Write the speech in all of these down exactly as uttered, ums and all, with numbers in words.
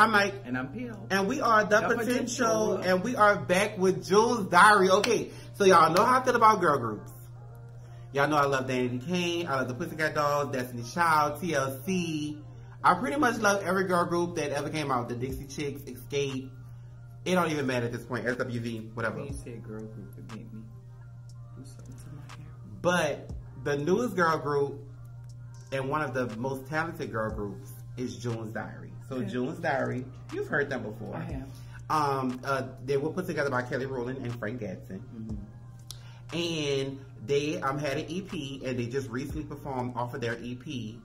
I'm Mike. And I'm P O And we are The, the Potential. Potential. And we are back with June's Diary. Okay, so y'all know how I feel about girl groups. Y'all know I love Danny Kane. I love the Pussycat Dolls, Destiny Child, T L C. I pretty much love every girl group that ever came out. The Dixie Chicks, Escape. It don't even matter at this point. S W V, whatever. You said girl group to make me do something to my hair. But the newest girl group and one of the most talented girl groups is June's Diary. So yeah. June's Diary, you've heard them before. I have. Um, uh, they were put together by Kelly Rowland and Frank Gatson. Mm-hmm. And they um, had an E P, and they just recently performed off of their E P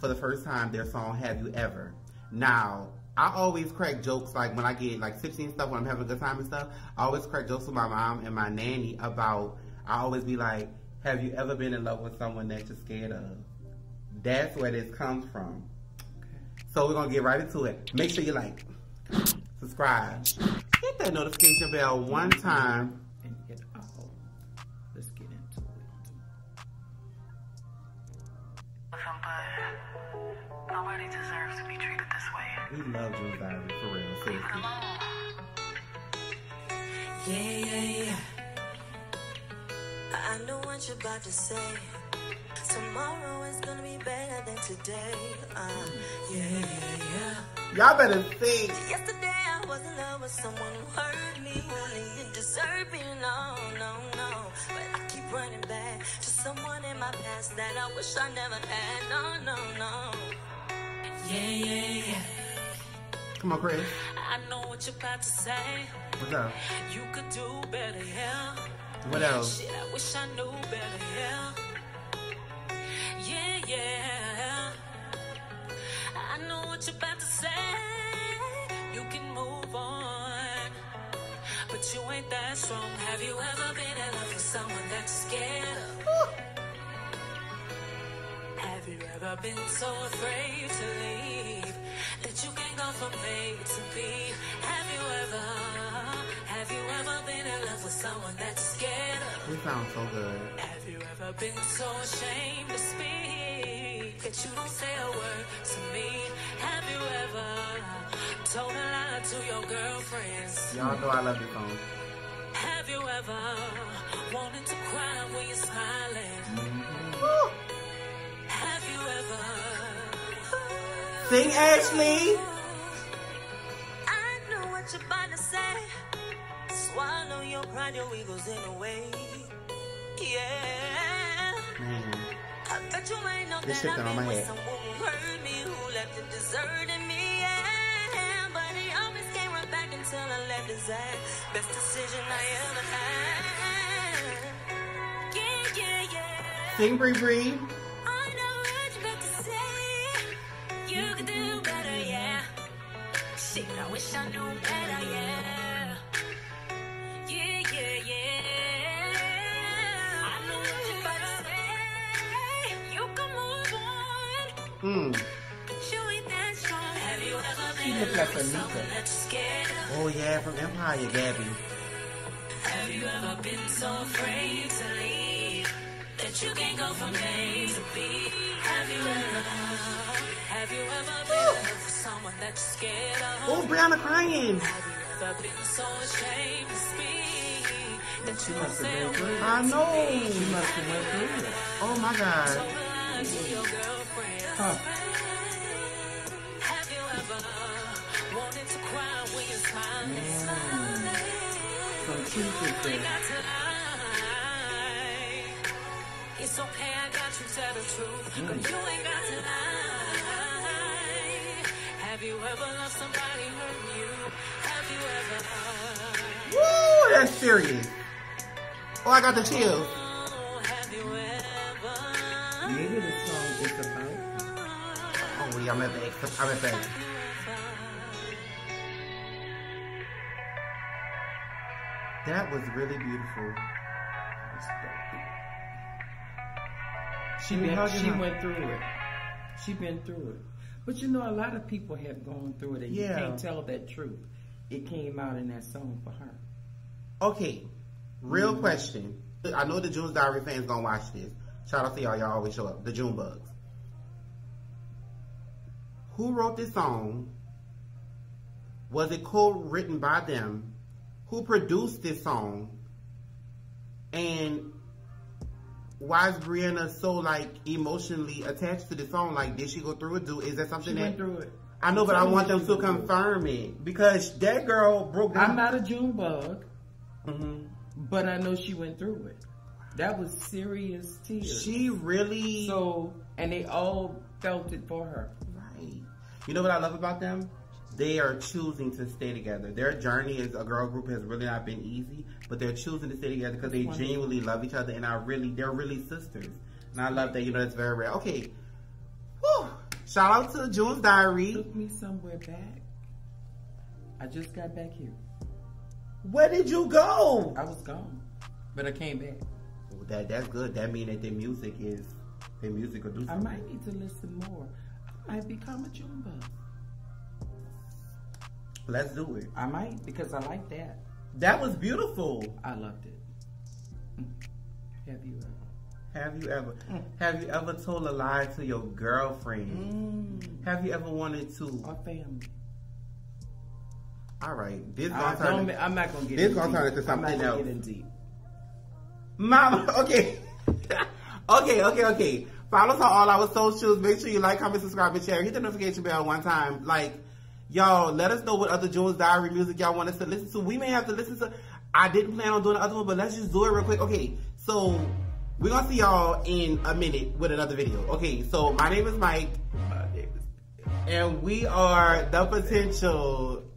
for the first time their song, Have You Ever. Now, I always crack jokes, like when I get like sixteen and stuff, when I'm having a good time and stuff, I always crack jokes with my mom and my nanny about, I always be like, have you ever been in love with someone that you're scared of? That's where this comes from. Okay. So we're going to get right into it. Make sure you like, subscribe, hit that notification bell one time. And hit all. Let's get into it. Nobody deserves to be treated this way. We love June's Diary, for real. Seriously. Yeah, yeah, yeah. I know what you're about to say. Tomorrow is gonna be better than today. Uh, yeah, yeah, yeah. Y'all better think. Yesterday I was in love with someone who hurt me. Only you deserve me, no, no, no. But I keep running back to someone in my past that I wish I never had. No, no, no. Yeah, yeah, yeah. Come on, Chris. I know what you're about to say. What's up? You could do better, yeah. What else? Shit, I wish I knew better, yeah. Yeah, yeah. I know what you're about to say. You can move on, but you ain't that strong. Have you ever been in love with someone that's scared? Ooh. Have you ever been so afraid to leave that you can't go from A to B? Have you ever, have you ever been in love with someone that's scared? We sound so good. Have you ever been so ashamed to speak that you don't say a word to me? Have you ever told a lie to your girlfriends? Y'all know I love your phone. Have you ever wanted to cry when you're smiling? Mm-hmm. Have you ever? Sing, Ashley. I know what you're about to say. Swallow your pride, your ego's in a way. Yeah. Mm. I bet you ain't know this that shit I've been with someone who hurt me, who left it deserting me, yeah. But he always came right back until I left his ass. Best decision I ever had. Yeah, yeah, yeah. Sing, Bree Bree. I know what you're about to say. You could do better, yeah. Shit, I wish I knew better, yeah. Mm. She looks like Anita. Oh yeah, from Empire, Gabby. Have you ever been so afraid to leave that you can't go from A to B? Have you ever, have you ever been with someone that's scared of? Oh, Brianna crying. Have you ever been so ashamed to speak that you don't say a word? I know. She must have went through it. Oh my God. To your girlfriend. Huh. Have you ever wanted to cry when you're smiling? So cute, you got to lie. It's okay, I got you, tell the truth. Mm. But you ain't got to lie. Have you ever loved somebody hurt you? Have you ever? Woo, that's serious. Oh, I got the chills. Maybe the song is about. Oh, yeah, I'm at the extra. I'm at the extra. That was really beautiful. She, been, she went through it. She been through it. But you know, a lot of people have gone through it, and yeah. You can't tell that truth. It came out in that song for her. Okay, real mm-hmm. question. I know the June's Diary fans gonna watch this. Shout out to y'all, y'all always show up. The June Bugs. Who wrote this song? Was it co-written by them? Who produced this song? And why is Brianna so like emotionally attached to the song? Like, did she go through it? Do is that something she that went through it? I know, but I want them to confirm it because that girl broke down. I'm not a June bug, mm-hmm. but I know she went through it. That was serious tears. She really so, and they all felt it for her. Right. You know what I love about them? They are choosing to stay together. Their journey as a girl group has really not been easy, but they're choosing to stay together because they Wonderful. genuinely love each other, and I really, they're really sisters. And I love that. You know, that's very rare. Okay. Whew. Shout out to June's Diary. Took me somewhere back. I just got back here. Where did you go? I was gone, but I came back. Well, that that's good. That means that their music is their music will do something. I might need to listen more. I might become a June bug. Let's do it. I might, because I like that. That was beautiful. I loved it. Have you ever? Have you ever? Mm. Have you ever told a lie to your girlfriend? Mm. Have you ever wanted to? Our family. All right. This I gonna turn. It, I'm not gonna get. This in gonna deep. turn into something I'm not else. Get in deep. Mama. Okay. okay. Okay. Okay. Follow us on all our socials. Make sure you like, comment, subscribe, and share. Hit the notification bell one time. Like. Y'all, let us know what other June's Diary music y'all want us to listen to. We may have to listen to... I didn't plan on doing the other one, but let's just do it real quick. Okay, so we're going to see y'all in a minute with another video. Okay, so my name is Mike. My name is... And we are The Potential...